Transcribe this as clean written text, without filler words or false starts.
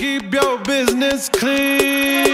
Keep your business clean.